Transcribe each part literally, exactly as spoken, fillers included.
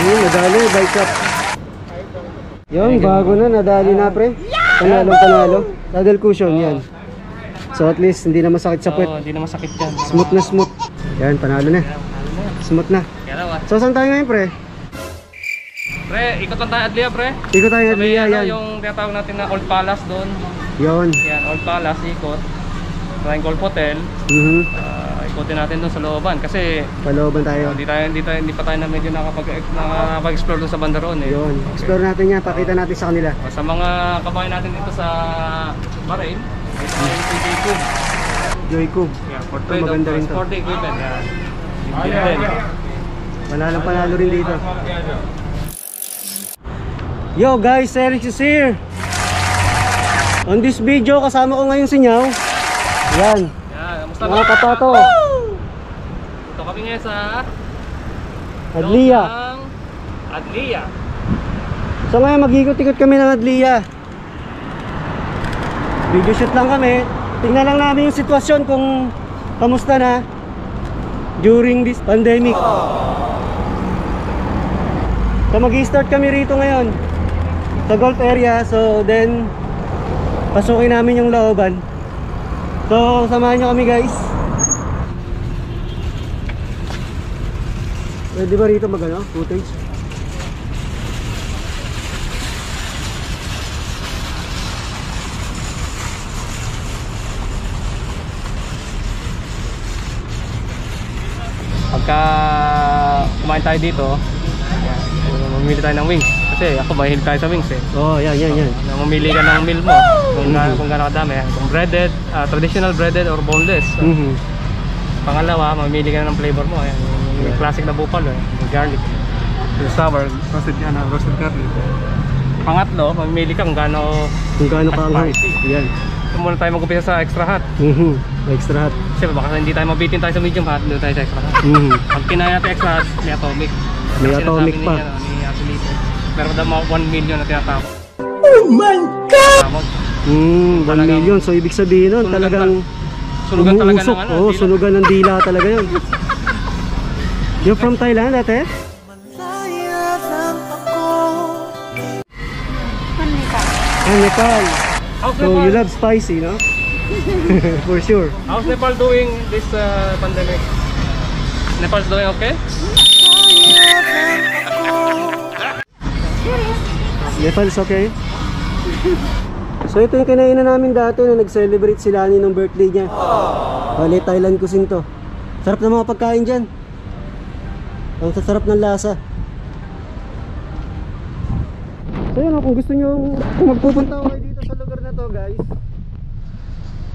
Yun, nadali, bike up. Yun, bago na, nadali na pre. Panalong panalo. Saddle cushion, oh. Yan. So at least, hindi na masakit sa puwet. Oo, oh, hindi na masakit yan. Smooth na smooth. Yan, panalo na. Smooth na. So saan tayo ngayon pre? Pre, ikot lang tayo Adliya pre. Ikot tayo Adliya, yan. Yung tinatawag natin na Old Palace doon. Yun. Yan, Old Palace, ikot. Rain Golf Hotel. Mm-hmm. uh, ikutin natin doon sa Laoban kasi Laoban tayo. Hindi uh, tayo hindi tayo hindi pa tayo na medyo nakapag nakapag-explore doon sa banda roon eh. Yun. Okay. Explore natin 'yan, pakita natin sa kanila. Uh, sa mga kababayan natin dito sa Bahrain, ito yung C J Cub. Joi Cub. Yeah, for trade of transport equipment. Yeah. Ayan. Wala lang panalo rin dito. Yo guys, Eric is here. On this video kasama ko ngayon si Ninaw. Yan. Yan, mga kapato. Ito kami ngayon sa Adliya. Adliya. So ngayon mag-ikot-ikot kami ng Adliya. Video shoot lang kami. Tingnan lang namin yung sitwasyon kung kamusta na during this pandemic. So mag-i-start kami rito ngayon sa Gulf area. So then pasukin namin yung Laoban. So, samahan nyo kami guys. Pwede ba rito magano? Footage? Pagka kumain tayo dito, mamili tayo ng wings. Kasi ako mahilig tayo sa wings eh. Oo, oh, yan, yan, yan. So, mamili ka ng meal mo. Kung, mm-hmm. kung gano'n kadami. Kung breaded, uh, traditional breaded or boneless. So, mm-hmm. Pangalawa, mamili ka ng flavor mo. Ayan, yung yeah. Classic na buffalo, yung garlic. Yung sour, roasted yan, roasted garlic. Pangatlo, mamili ka kung gano'n kung gano'n ka-spicy. Yan. So, muna tayo mag-upisa sa extra hot. Mm-hmm. Extra hot. Kasi baka hindi tayo mabitin tayo sa medium hot, doon tayo sa extra hot. Mm-hmm. Pag kinain natin extra hot, may atomic. May kasi atomic pa. Ni, ano, ni meron daw one million na tinatawag. Oh my God! Hmm, one million. So ibig sabihin nun, talagang sulugan talaga ng ano? Oh, sulugan ng dila talaga yun. You're from Thailand, ate? From Nepal. So you love spicy, no? For sure. How's Nepal doing this uh, pandemic? Nepal's doing okay? Nepal's okay. So ito yung kinainan namin dati na nag-celebrate sila ni ng birthday niya. Bale, Thailand cuisine to. Sarap ng mga pagkain dyan. Ang sasarap ng lasa. So yun, kung gusto nyo, kung magpupunta kayo dito sa lugar na to guys,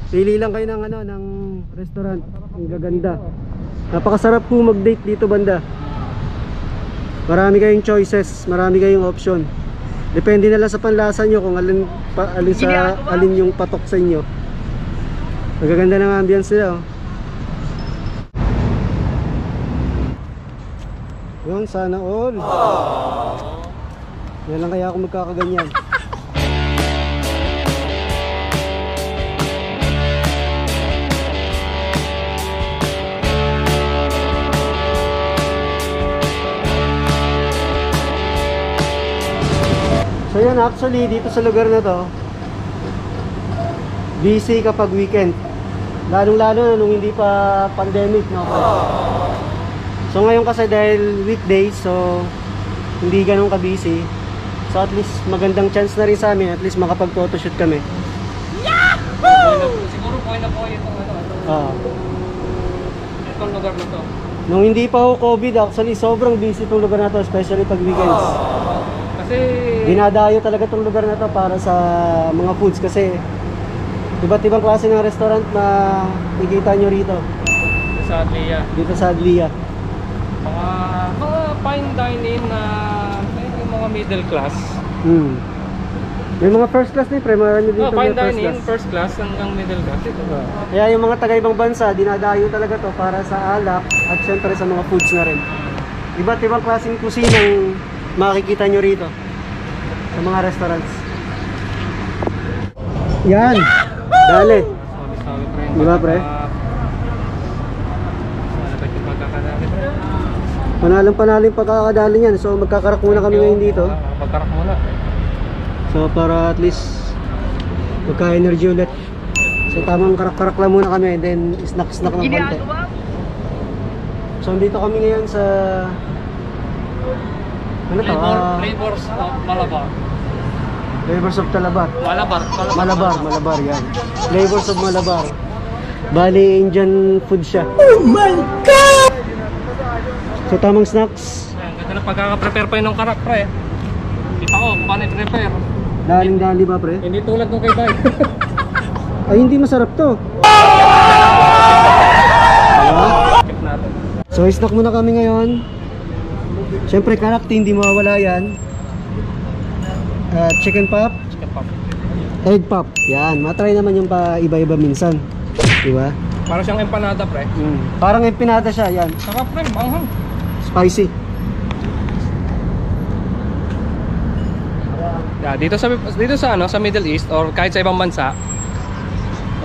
pili lang kayo ng ano, ng restaurant. Ang gaganda. Napakasarap po mag-date dito banda. Marami kayong choices, marami kayong option. Depende na lang sa panlasa nyo kung alin, pa, alin, sa, alin yung patok sa inyo. Magaganda ng ambience nila oh. Yung sana all. Yan lang kaya ako magkakaganyan. So yan, actually dito sa lugar na to busy kapag weekend, lalong lalo na nung hindi pa pandemic, no? So ngayon kasi dahil weekdays, so hindi ganun ka busy. So at least magandang chance na rin sa amin, at least makapag photoshoot kami. Yahoo! Siguro point na po itong ano, ah. Itong lugar na to nung hindi pa ho COVID, actually sobrang busy itong lugar na to, especially pag weekends. Kasi dinadayo talaga itong lugar na to para sa mga foods kasi iba't ibang klase ng restaurant na nakikita nyo rito. Dito sa Adliya. Dito sa Adliya. Mga, mga fine dining na yung mga middle class. Hmm. May mga first class din, pre. Marami dito. Oh, fine dining, first class hanggang middle class. Kaya yung mga taga-ibang bansa, dinadayo talaga to para sa alak at syempre sa mga foods na rin. Iba't ibang klaseng kusina yung makikita nyo rito sa mga restaurants. Yan! Dali! Diba pre? Panalang-panalang pagkakadali niyan. So magkakarak muna kami ngayon dito. Magkakarak muna. So para at least magka-energy ulit. So tamang karak-karak lang muna kami, then snack-snack ng konti. So dito kami ngayon sa ano to? Flavors of Malabar. Flavors of Talabar. Malabar. Malabar, Malabar yan. Flavors of Malabar. Bali Indian food siya. Oh my God! So tamang snacks. Ang ganda ng pagkaka-prepare pa yun ng karak, pre. Kita ko, paano i-prepare. Daling-dali ba, pre? Hindi tulad nung kay Bay. Ay, hindi masarap to. So, snack muna kami ngayon. Siyempre, karakter hindi mawawala yan. uh, Chicken pop, chicken pop. Egg pop. Yan, matry naman yung pa iba-iba minsan. Diba? Parang siyang empanada, pre. mm. Parang empanada siya, yan. Sarap, pre, banghang. Spicy. Yeah, dito sa, dito sa, ano, sa Middle East or kahit sa ibang bansa,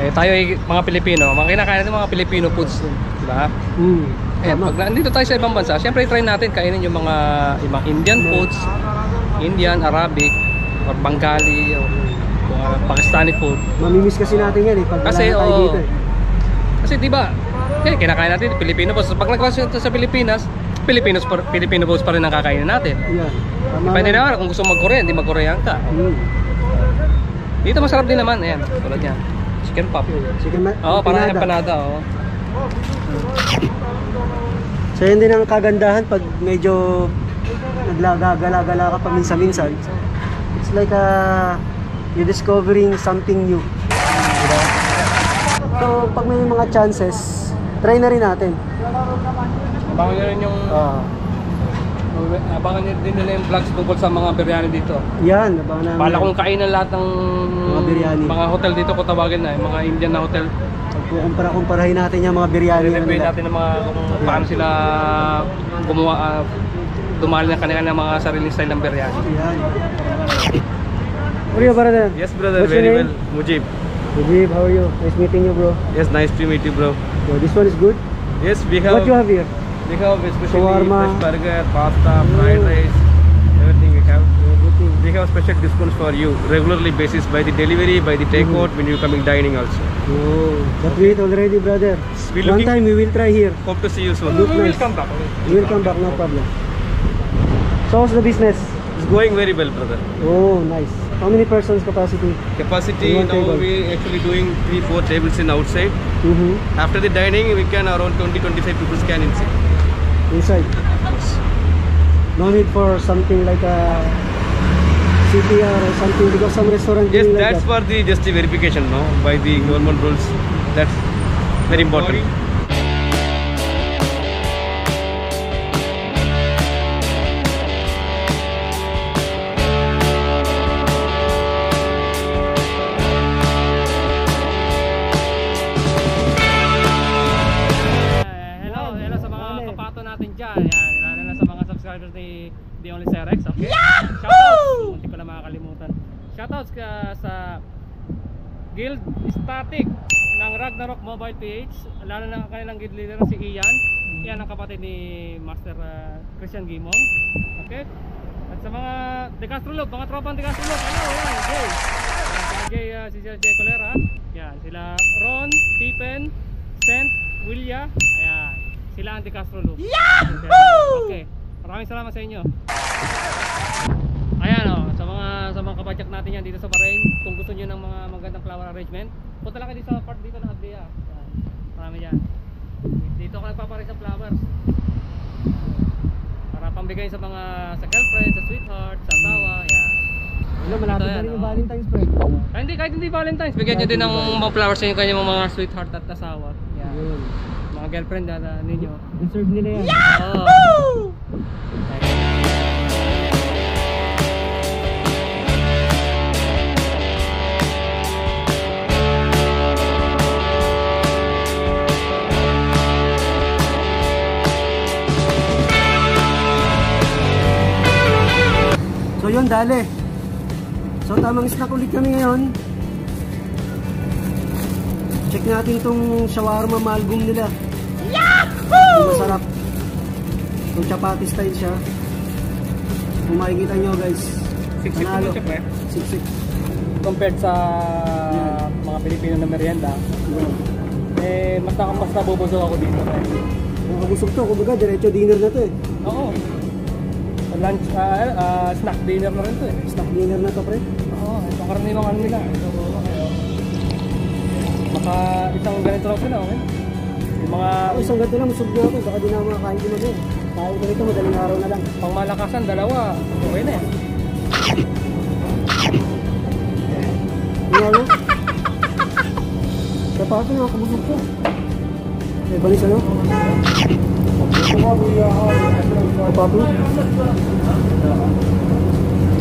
eh, tayo ay mga Pilipino, mga kinakain natin mga Pilipino foods, diba? Mm, eh, pag nandito tayo sa ibang bansa, siyempre try natin kainin yung mga ibang Indian foods, Indian, Arabic, or Bengali, or uh, Pakistani food. Mamimiss kasi natin yan eh, pag kasi, tayo oh, dito eh. Kasi diba, eh, kinakain natin Pilipino foods. Pag nagkakasin sa Pilipinas, Pilipinos, Pilipino foods pa rin ang kakainin natin. Yeah. Pwede naman kung gusto mag-Korean, di mag-Korean ka. Mm. Dito masarap din naman, ayan, tulad yan. Chicken pop. Chicken pop. Oo, parang empanada. Oh. So yun din ang kagandahan pag medyo naglagagala-gala ka pa minsan-minsan. It's like uh, you're discovering something new. Diba? So pag may mga chances, try na rin natin. Abangan nyo rin yung uh, abangan nyo din nila yung vlogs tungkol sa mga biryani dito. Yan, abangan namin. Bala kong kainan lahat ng mga biryani. Mga hotel dito ko tawagin na, mga Indian na hotel. Kukumpara-kumparahin natin yung mga biryani. Review natin ng mga kung paano sila gumawa, uh, dumali ng kanilang mga sariling style ng biryani. Yan. How are you, brother? Yes, brother. What's very well. Mujib. Mujib, how are you? Nice meeting you, bro. Yes, nice to meet you, bro. So, this one is good? Yes, we have. What you have here? We have especially shawarma, fresh burger, pasta, mm. fried rice, everything we have. Everything. We have special discounts for you, regularly basis by the delivery, by the takeout, mm. when you coming dining also. Oh, that we eat already, brother. We One time we will try here. Hope to see you soon. No, we will come back. We will come back, no problem. So how's the business? It's going very well, brother. Oh, nice. How many persons capacity? Capacity now table? We actually doing three, four tables in outside. Mm-hmm. After the dining, we can around twenty, twenty-five people can inside. Inside? No need for something like a C P R or something because some restaurant. Yes, that's like that. For the just the verification no by the government rules. That's very important. Sorry. Shoutouts ka sa Guild Static ng Ragnarok Mobile P H, lalo na kanilang guild leader si Ian. Iyan ang kapatid ni Master uh, Christian Gimong. Okay? At sa mga De Castro Lods, mga tropang De Castro Lods, ano, yan, Joi. C J uh, si C J Colera. Yan, sila Ron, Tipen, Saint, Wilya. Ayan, sila ang De Castro Lods. Yahoo! Okay, maraming salamat sa inyo. Ayan o, sa mga, sa mga kapadyak natin yan dito sa Bahrain, kung gusto nyo ng mga magandang flower arrangement, punta lang kayo sa part dito ng Adliya. Marami yan. Dito ako nagpaparin sa flowers. Para pambigay sa mga, sa girlfriend, sa sweetheart, sa asawa, yan. Wala, malapit na rin yung Valentine's break. Ay, hindi, kahit hindi Valentine's, bigyan nyo din ng mga flowers yung kanyang mga sweetheart at asawa. Yan. Mga girlfriend na ninyo. Deserve nila yan. Yahoo! Yun, dali. So tamang snack ulit kami ngayon. Check natin tong shawarma malgum nila. Yahoo! Masarap. So So, chapati style siya. Kung makikita nyo guys, siksik na siya pa eh. Siksik. Compared sa yeah. mga Pilipino na merienda, yeah. eh, mas nakapasta bubusog ako dito. Nakabusog to, kumbaga, diretso dinner na to eh. Oo. Lunch, uh, uh, snack dinner na rin to eh. Snack dinner na to, pre? Oo, ito karaniwang ano nila. Ito, okay. Maka isang ganito lang sila, okay? Yung mga... Oh, isang ganito lang, masog na ako. Baka di na makakain din na din. Kahit na ito, madaling araw na lang. Pang malakasan, dalawa. Okay na eh. Ano? Kapag nakakabusog ko. May balis ano? Kapag mo?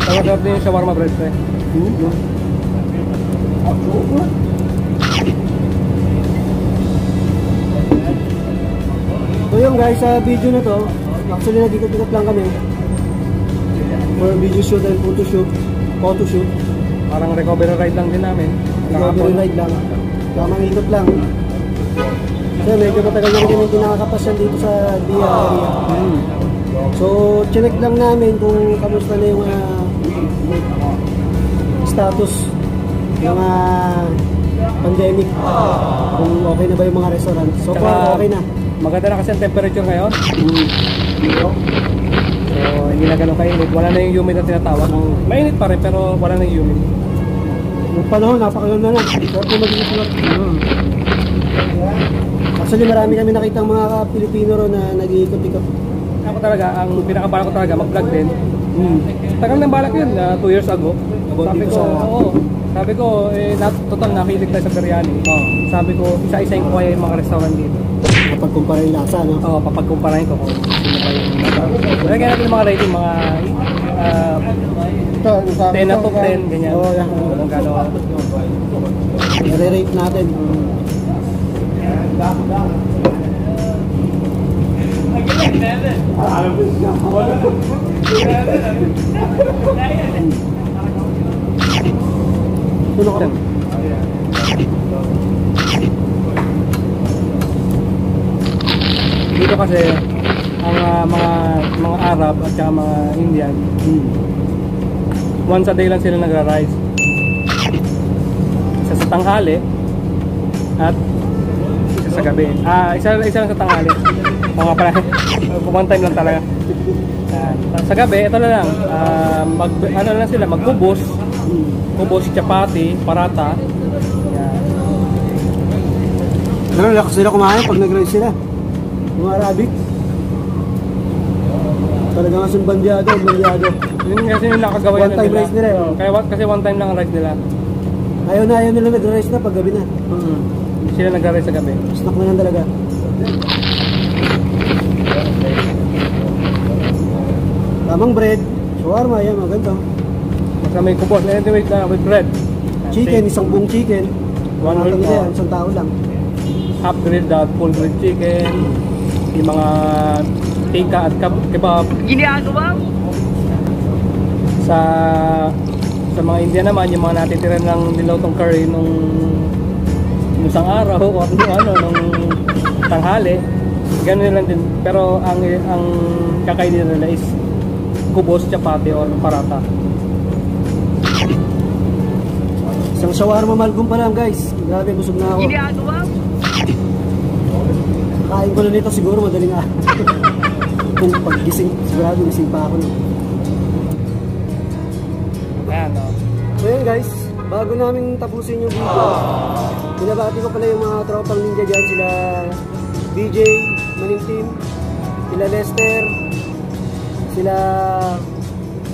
Kapag din yung shawarma bread ko eh. Hmm? Ako ko? So yun guys, sa video na to, actually nagikot-ikot lang kami. For video shoot and photo shoot. Photo shoot. Parang recovery ride lang din namin. Recovery ride lang. Tamang ikot lang. So, medyo matagal na rin kami nakakapasyan dito sa Adliya area. Hmm. So, check lang namin kung kamusta na yung uh, status ng uh, pandemic. Kung okay na ba yung mga restaurant. So, far, okay na. Maganda na kasi ang temperature ngayon. Mm. So, hindi na ganun kainit. Wala na yung humid na tinatawag. Mainit pa rin pero wala na yung humid. Yung panahon, napakaganda na. Kasi mag-init-init. Mm. Actually, marami kami nakita mga Pilipino ro na nag-iikot-ikot. Ako talaga, ang pinakabala ko talaga, mag-vlog din. Mm. Tagal ng balak yun, two uh, years ago. Sabi ko, oo. Sabi ko, eh, total nakilig tayo sa biryani. Oh. Sabi ko, isa-isa yung kuha yung mga restaurant dito. Papagkumpara yung lasa, no? Oo, papagkumparahin ko kung sino pa yung lasa. Kaya natin yung mga rating, mga uh, ito, ten out of ten, ganyan. Oo, yan. Kung gano'n. I-rate natin. Puno ka rin. Dito kasi ang uh, mga mga Arab at saka mga Indian, hmm. once a day lang sila nagra-rise. Isa sa tanghali at isa sa gabi. Ah, isa, isa lang sa tanghali. O nga pala, one time lang talaga. Uh, sa gabi, ito na lang. Uh, mag, ano lang sila, magkubos. Kubos, chapati, parata. Pero lakas sila kumain pag nag-rise sila. Mga Arabic talaga nga siyang bandyado, bandyado yun kasi yung nakagawa yun nila one time rice nila eh. Kaya, kasi one time lang ang rice nila. Ayaw na ayaw nila nag-rice na pag gabi na. Mm-hmm. Sila nag-rice sa gabi. Snack na lang talaga. Tamang bread, shawarma yan, mga ganito. Basta may kubos, anyway na with bread. Chicken, isang buong chicken. One whole tao. Isang tao lang. Half grilled, full grilled chicken. Yung mga tika at kebab. Ginagawa sa sa mga Indian naman yung mga natitira ng nilotong curry nung, nung isang araw o ano nung tanghali, ganun lang din. Pero ang ang kakainin nila is kubos, chapati or parata. Isang shawarma malgum pa lang guys. Grabe, busog na ako. Ginagawa. Kain ko na nito siguro madaling ah. Kung paggising, sigurado gising pa ako. Ayan o. So yun guys, bago namin tapusin yung video, binabati ko pala yung mga tropang ninja dyan. Sila D J, Manintim, sila Lester, sila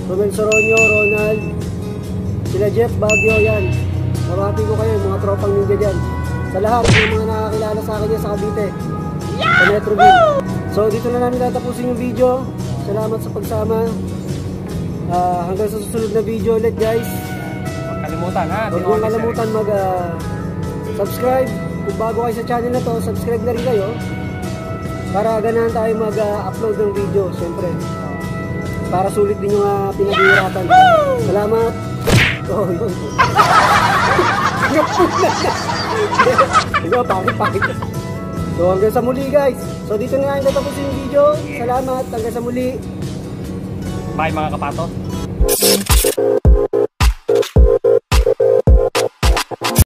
Romel Soronio, Ronald, sila Jeff Baguio, yan. Mabati ko kayo yung mga tropang ninja dyan. Sa lahat, yung mga nakakilala sa akin dyan sa Cavite. So dito na namin tatapusin yung video. Salamat sa pagsama. uh, Hanggang sa susunod na video ulit guys. Huwag kalimutan ha. Huwag niyong kalimutan mag uh, subscribe. Kung bago kayo sa channel na to, subscribe na rin kayo para ganahan tayo mag uh, upload ng video. Siyempre para sulit din yung uh, pinaghihirapan. Salamat. Oh yun. Ikaw, pakit pakit. So hanggang sa muli guys. So dito na ang tatapos yung video. Salamat, hanggang sa muli. Bye mga kapato.